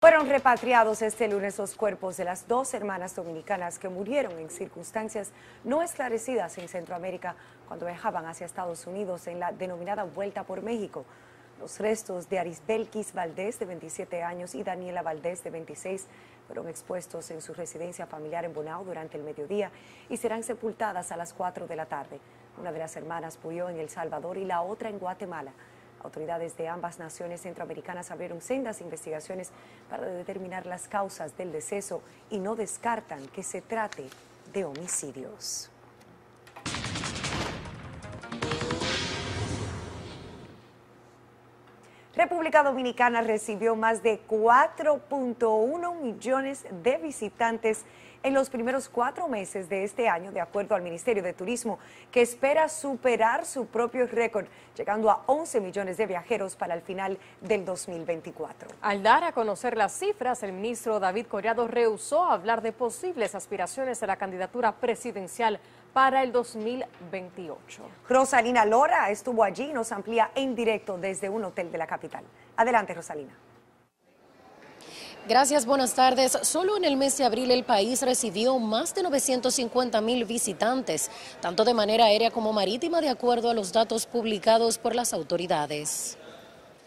Fueron repatriados este lunes los cuerpos de las dos hermanas dominicanas que murieron en circunstancias no esclarecidas en Centroamérica cuando viajaban hacia Estados Unidos en la denominada Vuelta por México. Los restos de Arisbelkis Valdez, de 27 años, y Daniela Valdés, de 26, fueron expuestos en su residencia familiar en Bonao durante el mediodía y serán sepultadas a las 4 de la tarde. Una de las hermanas murió en El Salvador y la otra en Guatemala. Autoridades de ambas naciones centroamericanas abrieron sendas investigaciones para determinar las causas del deceso y no descartan que se trate de homicidios. República Dominicana recibió más de 4.1 millones de visitantes en los primeros 4 meses de este año, de acuerdo al Ministerio de Turismo, que espera superar su propio récord, llegando a 11 millones de viajeros para el final del 2024. Al dar a conocer las cifras, el ministro David Collado rehusó hablar de posibles aspiraciones a la candidatura presidencial para el 2028. Rosalina Lora estuvo allí y nos amplía en directo desde un hotel de la capital. Adelante, Rosalina. Gracias, buenas tardes. Solo en el mes de abril el país recibió más de 950.000 visitantes, tanto de manera aérea como marítima, de acuerdo a los datos publicados por las autoridades.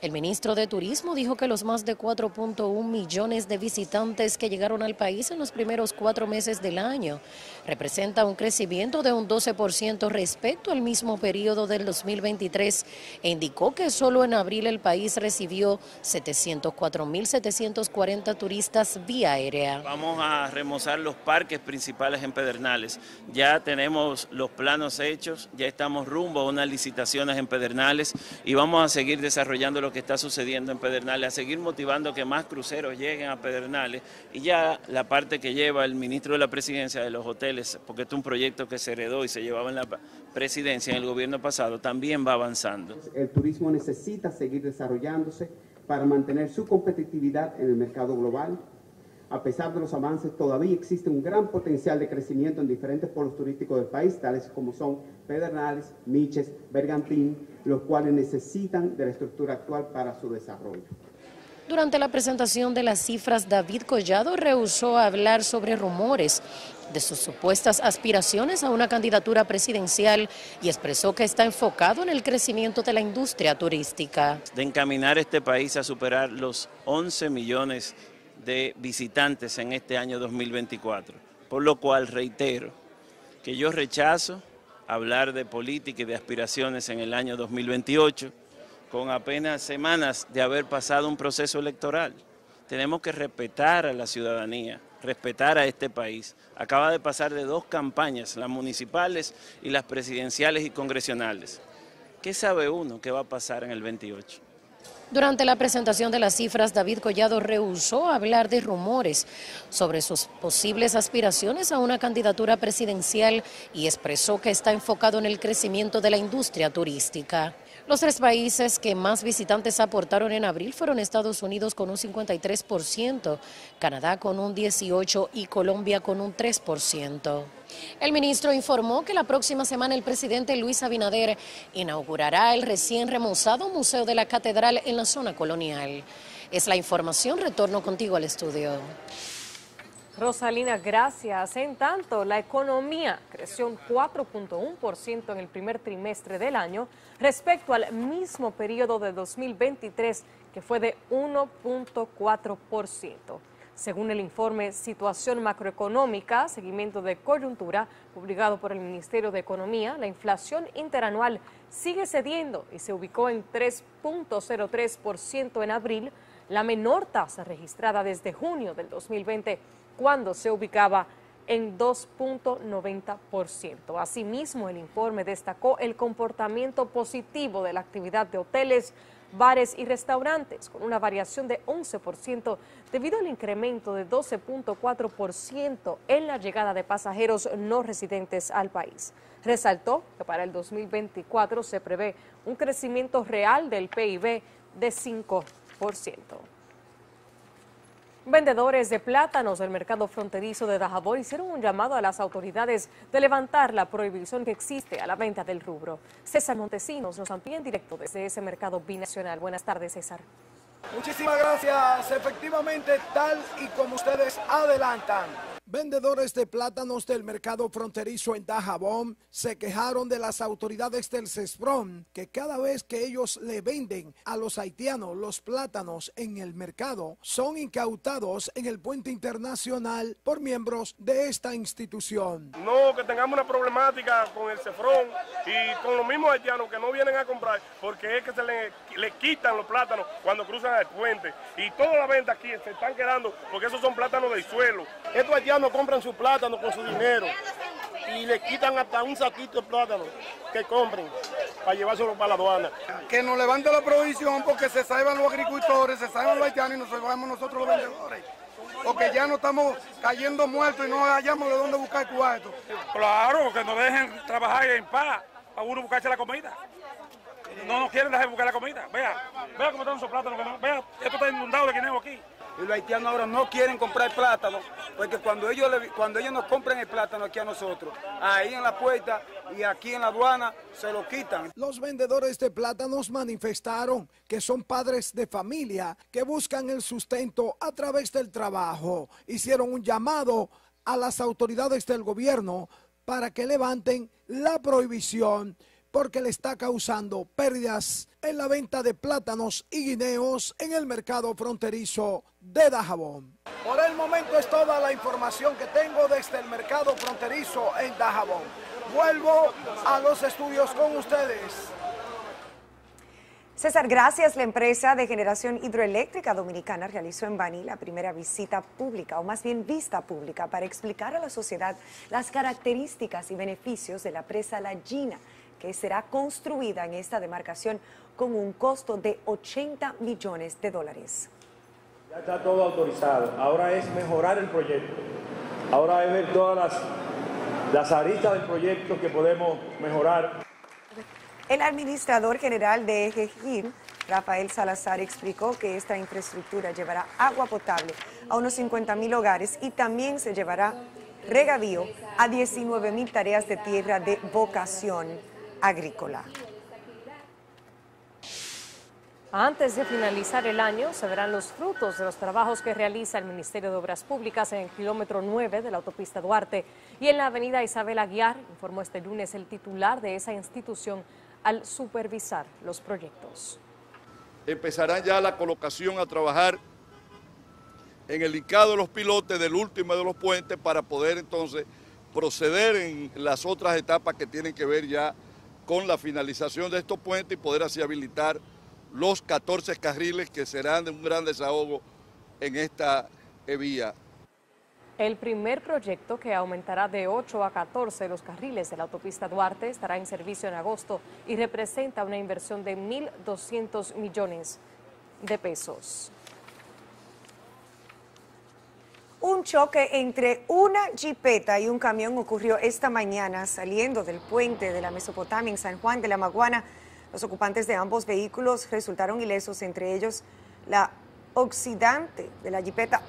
El ministro de Turismo dijo que los más de 4.1 millones de visitantes que llegaron al país en los primeros 4 meses del año representa un crecimiento de un 12% respecto al mismo periodo del 2023 e indicó que solo en abril el país recibió 704.740 turistas vía aérea. Vamos a remozar los parques principales en Pedernales. Ya tenemos los planos hechos, ya estamos rumbo a unas licitaciones en Pedernales y vamos a seguir desarrollando lo que está sucediendo en Pedernales, a seguir motivando que más cruceros lleguen a Pedernales y ya la parte que lleva el ministro de la Presidencia de los hoteles, porque es un proyecto que se heredó y se llevaba en la presidencia en el gobierno pasado, también va avanzando. El turismo necesita seguir desarrollándose para mantener su competitividad en el mercado global. A pesar de los avances, todavía existe un gran potencial de crecimiento en diferentes polos turísticos del país, tales como son Pedernales, Miches, Bergantín, los cuales necesitan de la estructura actual para su desarrollo. Durante la presentación de las cifras, David Collado rehusó hablar sobre rumores de sus supuestas aspiraciones a una candidatura presidencial y expresó que está enfocado en el crecimiento de la industria turística. De encaminar este país a superar los 11 millones de visitantes en este año 2024, por lo cual reitero que yo rechazo hablar de política y de aspiraciones en el año 2028 con apenas semanas de haber pasado un proceso electoral. Tenemos que respetar a la ciudadanía, respetar a este país. Acaba de pasar de 2 campañas, las municipales y las presidenciales y congresionales. ¿Qué sabe uno que va a pasar en el 28? Durante la presentación de las cifras, David Collado rehusó hablar de rumores sobre sus posibles aspiraciones a una candidatura presidencial y expresó que está enfocado en el crecimiento de la industria turística. Los 3 países que más visitantes aportaron en abril fueron Estados Unidos con un 53%, Canadá con un 18% y Colombia con un 3%. El ministro informó que la próxima semana el presidente Luis Abinader inaugurará el recién remozado Museo de la Catedral en la zona colonial. Es la información, retorno contigo al estudio. Rosalina, gracias. En tanto, la economía creció un 4.1% en el primer trimestre del año respecto al mismo periodo de 2023, que fue de 1.4%. Según el informe Situación Macroeconómica, Seguimiento de Coyuntura, publicado por el Ministerio de Economía, la inflación interanual sigue cediendo y se ubicó en 3.03% en abril, la menor tasa registrada desde junio del 2020, cuando se ubicaba en 2.90%. Asimismo, el informe destacó el comportamiento positivo de la actividad de hoteles, bares y restaurantes, con una variación de 11% debido al incremento de 12.4% en la llegada de pasajeros no residentes al país. Resaltó que para el 2024 se prevé un crecimiento real del PIB de 5%. Vendedores de plátanos del mercado fronterizo de Dajabón hicieron un llamado a las autoridades de levantar la prohibición que existe a la venta del rubro. César Montesinos nos amplía en directo desde ese mercado binacional. Buenas tardes, César. Muchísimas gracias. Efectivamente, tal y como ustedes adelantan. Vendedores de plátanos del mercado fronterizo en Dajabón se quejaron de las autoridades del CEFRON que cada vez que ellos le venden a los haitianos los plátanos en el mercado son incautados en el puente internacional por miembros de esta institución. No, que tengamos una problemática con el CEFRON y con los mismos haitianos que no vienen a comprar porque es que se le quitan los plátanos cuando cruzan el puente y toda la venta aquí se están quedando porque esos son plátanos del suelo. Estos haitianos no compran su plátano con su dinero y le quitan hasta un saquito de plátano que compren para llevárselo para la aduana. Que nos levante la provisión porque se salvan los agricultores, se salvan los haitianos y nos salvamos nosotros los vendedores. Porque ya no estamos cayendo muertos y no hallamos de dónde buscar cuarto. Claro, que nos dejen trabajar en paz para uno buscarse la comida. No nos quieren dejar buscar la comida. Vea cómo están esos plátanos. Vea, esto está inundado de guineos aquí. Y los haitianos ahora no quieren comprar plátano, porque cuando ellos nos compran el plátano aquí a nosotros, ahí en la puerta y aquí en la aduana, se lo quitan. Los vendedores de plátanos manifestaron que son padres de familia que buscan el sustento a través del trabajo. Hicieron un llamado a las autoridades del gobierno para que levanten la prohibición, porque le está causando pérdidas en la venta de plátanos y guineos en el mercado fronterizo de Dajabón. Por el momento es toda la información que tengo desde el mercado fronterizo en Dajabón. Vuelvo a los estudios con ustedes. César, gracias. La empresa de generación hidroeléctrica dominicana realizó en Baní la primera visita pública, o más bien vista pública, para explicar a la sociedad las características y beneficios de la presa La Gina, que será construida en esta demarcación con un costo de $80 millones. Ya está todo autorizado, ahora es mejorar el proyecto, ahora es ver todas las aristas del proyecto que podemos mejorar. El administrador general de Ejegir, Rafael Salazar, explicó que esta infraestructura llevará agua potable a unos 50.000 hogares y también se llevará regadío a 19.000 tareas de tierra de vocación agrícola. Antes de finalizar el año, se verán los frutos de los trabajos que realiza el Ministerio de Obras Públicas en el kilómetro 9 de la autopista Duarte y en la avenida Isabel Aguiar, informó este lunes el titular de esa institución al supervisar los proyectos. Empezarán ya la colocación a trabajar en el hincado de los pilotes del último de los puentes para poder entonces proceder en las otras etapas que tienen que ver ya con la finalización de estos puentes y poder así habilitar los 14 carriles que serán de un gran desahogo en esta vía. El primer proyecto, que aumentará de 8 a 14 los carriles de la autopista Duarte, estará en servicio en agosto y representa una inversión de 1.200 millones de pesos. Un choque entre una jipeta y un camión ocurrió esta mañana saliendo del puente de la Mesopotamia en San Juan de la Maguana. Los ocupantes de ambos vehículos resultaron ilesos, entre ellos la oxidante de la jipeta.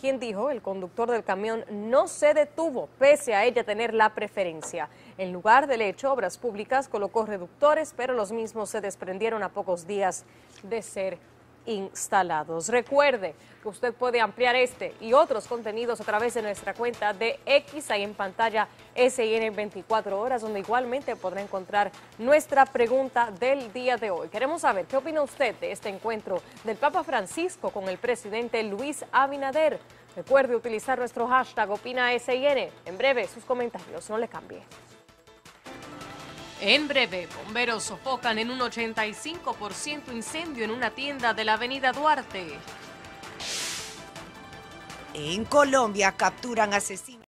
Quien dijo el conductor del camión no se detuvo, pese a ella tener la preferencia. En lugar del hecho, Obras Públicas colocó reductores, pero los mismos se desprendieron a pocos días de ser instalados. Recuerde que usted puede ampliar este y otros contenidos a través de nuestra cuenta de X, ahí en pantalla, SIN 24 horas, donde igualmente podrá encontrar nuestra pregunta del día de hoy. Queremos saber qué opina usted de este encuentro del Papa Francisco con el presidente Luis Abinader. Recuerde utilizar nuestro hashtag OpinaSIN. En breve, sus comentarios, no le cambie. En breve, bomberos sofocan en un 85% incendio en una tienda de la avenida Duarte. En Colombia capturan asesinos.